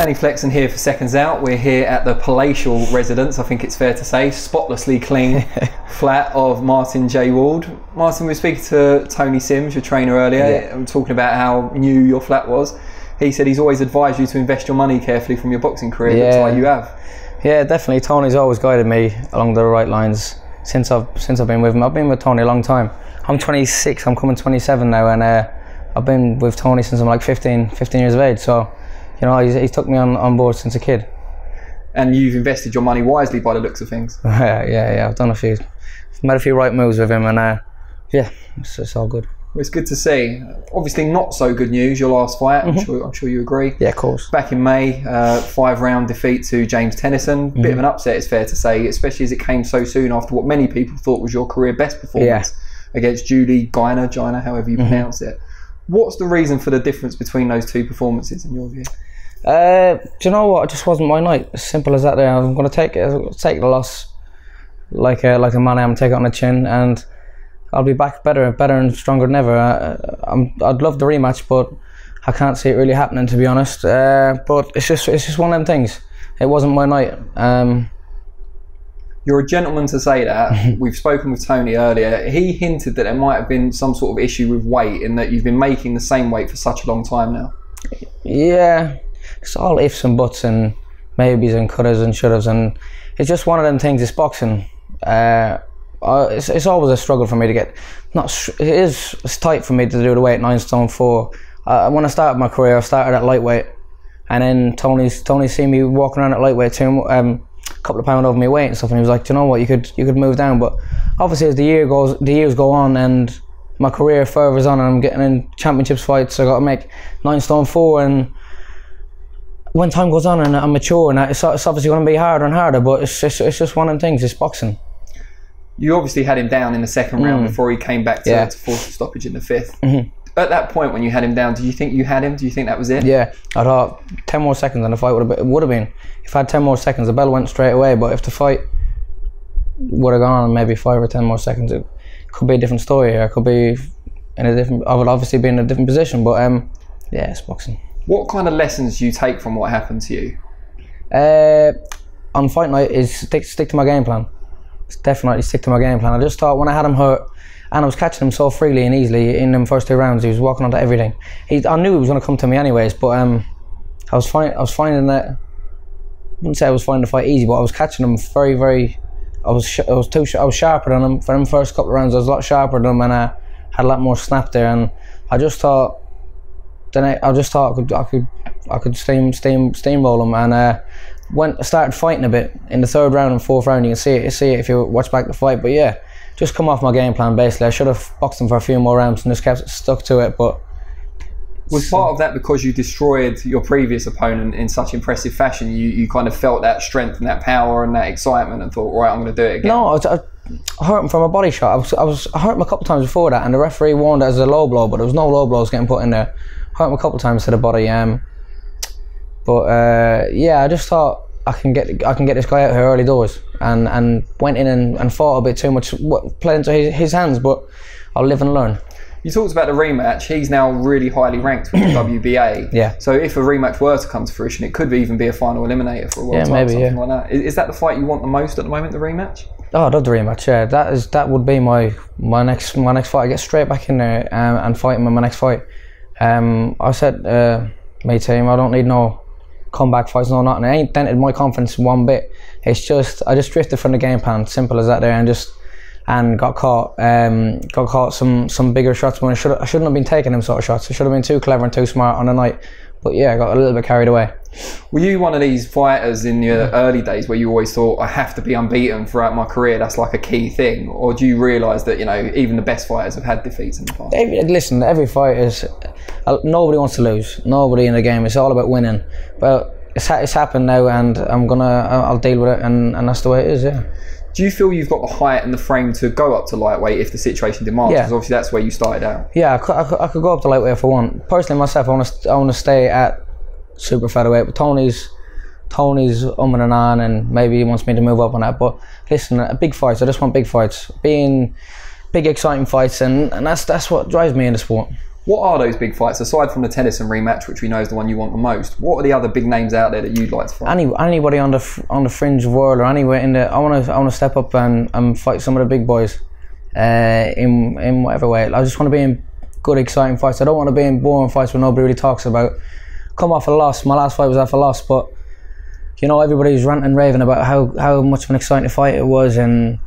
Danny Flexen here for Seconds Out. We're here at the palatial residence, I think it's fair to say, spotlessly clean flat of Martin J. Ward. Martin, we were speaking to Tony Sims, your trainer, earlier, and talking about how new your flat was. He said he's always advised you to invest your money carefully from your boxing career. That's why you have. Yeah, definitely. Tony's always guided me along the right lines since I've been with him. I've been with Tony a long time. I'm 26, I'm coming 27 now, and I've been with Tony since I'm like 15 years of age, so you know, he's took me on board since a kid. And you've invested your money wisely by the looks of things. Yeah, I've done made a few right moves with him, and yeah, it's all good. Well, it's good to see. Obviously not so good news, your last fight, I'm sure you agree. Yeah, of course. Back in May, 5-round defeat to James Tennyson. Bit of an upset, it's fair to say, especially as it came so soon after what many people thought was your career best performance against Julie Geiner, however you pronounce it. What's the reason for the difference between those two performances in your view? Do you know what? It just wasn't my night. As simple as that. There, I'm going to take the loss like a man I am, take it on the chin, and I'll be back better and stronger than ever. I'd love the rematch, but I can't see it really happening, to be honest. But it's just one of them things. It wasn't my night. You're a gentleman to say that. We've spoken with Tony earlier. He hinted that there might have been some sort of issue with weight, in that you've been making the same weight for such a long time now. Yeah, it's all ifs and buts and maybes and couldas and shouldas, and it's just one of them things. It's boxing. It's always a struggle for me to get. It's tight for me to do the weight at 9 stone 4. When I started my career, I started at lightweight, and then Tony seen me walking around at lightweight too. Couple of pounds over my weight and stuff, and he was like, do you know what, you could move down. But obviously as the years go on and my career furthers on, and I'm getting in championships fights, I gotta make 9 stone 4, and when time goes on and I'm mature, and it's obviously gonna be harder and harder, but it's just one of them things. It's boxing. You obviously had him down in the second round before he came back to force the stoppage in the 5th. At that point when you had him down, did you think you had him? Do you think that was it? Yeah, I thought 10 more seconds and the fight would have been. If I had 10 more seconds, the bell went straight away, but if the fight would have gone on maybe 5 or 10 more seconds, it could be a different story here. It could be in a different, I would obviously be in a different position, but yeah, it's boxing. What kind of lessons do you take from what happened to you? On fight night is stick to my game plan. Definitely stick to my game plan. I just thought when I had him hurt, and I was catching him so freely and easily in them first 2 rounds. He was walking onto everything. I knew he was going to come to me anyways, but I was finding that, I wouldn't say I was finding the fight easy, but I was catching him very, very. I was sharper than him for them first couple of rounds. I was a lot sharper than him, and I had a lot more snap there. And I just thought, I could steamroll him. And I started fighting a bit in the 3rd round and 4th round. You can see it if you watch back the fight. But yeah. Just come off my game plan, basically. I should have boxed him for a few more rounds and just stuck to it, but... Was part of that because you destroyed your previous opponent in such impressive fashion? You kind of felt that strength and that power and that excitement and thought, right, I'm going to do it again? No, I hurt him from a body shot. I hurt him a couple of times before that, and the referee warned it as a low blow, but there was no low blows getting put in there. I hurt him a couple of times to the body, yeah, I just thought... I can get this guy out here early doors, and went in and fought a bit too much, played into his hands, but I'll live and learn. You talked about the rematch. He's now really highly ranked with the WBA. Yeah. So if a rematch were to come to fruition, it could even be a final eliminator for a world title, something like that. Is that the fight you want the most at the moment, the rematch? Oh, I love the rematch. Yeah, that would be my next fight. I get straight back in there and fight him in my next fight. I said, my team, I don't need no comeback fights, no nothing. It ain't dented my confidence one bit. It's just I just drifted from the game plan, simple as that. There and got caught. Got caught some bigger shots when I shouldn't have been taking them sort of shots. I should have been too clever and too smart on the night. But yeah, I got a little bit carried away. Were you one of these fighters in your early days where you always thought, I have to be unbeaten throughout my career? That's like a key thing. Or do you realise that, you know, even the best fighters have had defeats in the past? Listen, every fight is... nobody wants to lose. Nobody in the game. It's all about winning. But it's happened now, and I'll deal with it, and that's the way it is, yeah. Do you feel you've got the height and the frame to go up to lightweight if the situation demands? Because obviously that's where you started out. Yeah, I could go up to lightweight if I want. Personally, myself, I want to stay at super featherweight. But Tony's and on, and maybe he wants me to move up on that. But listen, big fights. I just want big fights, big exciting fights, and that's what drives me in the sport. What are those big fights, aside from the Tennyson rematch, which we know is the one you want the most? What are the other big names out there that you'd like to fight? Anybody on the fringe of world, or anywhere in the, I want to step up and fight some of the big boys, in whatever way. I just want to be in good, exciting fights. I don't want to be in boring fights where nobody really talks about. Come off a loss. My last fight was off a loss, but you know, everybody's ranting and raving about how much of an exciting fight it was, and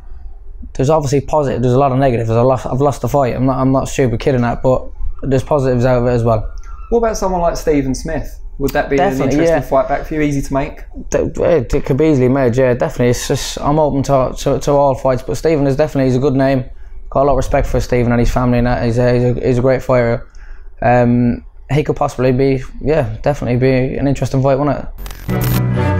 there's obviously positive. There's a lot of negatives. I've lost the fight. I'm not stupid kidding that, but there's positives out of it as well. What about someone like Stephen Smith? Would that be definitely, an interesting fight back for you? Easy to make? It could be easily made, yeah, definitely. It's just, I'm open to all fights, but Stephen is definitely, he's a good name. Got a lot of respect for Stephen and his family and that. He's a great fighter. He could possibly be, yeah, definitely be an interesting fight, wouldn't it?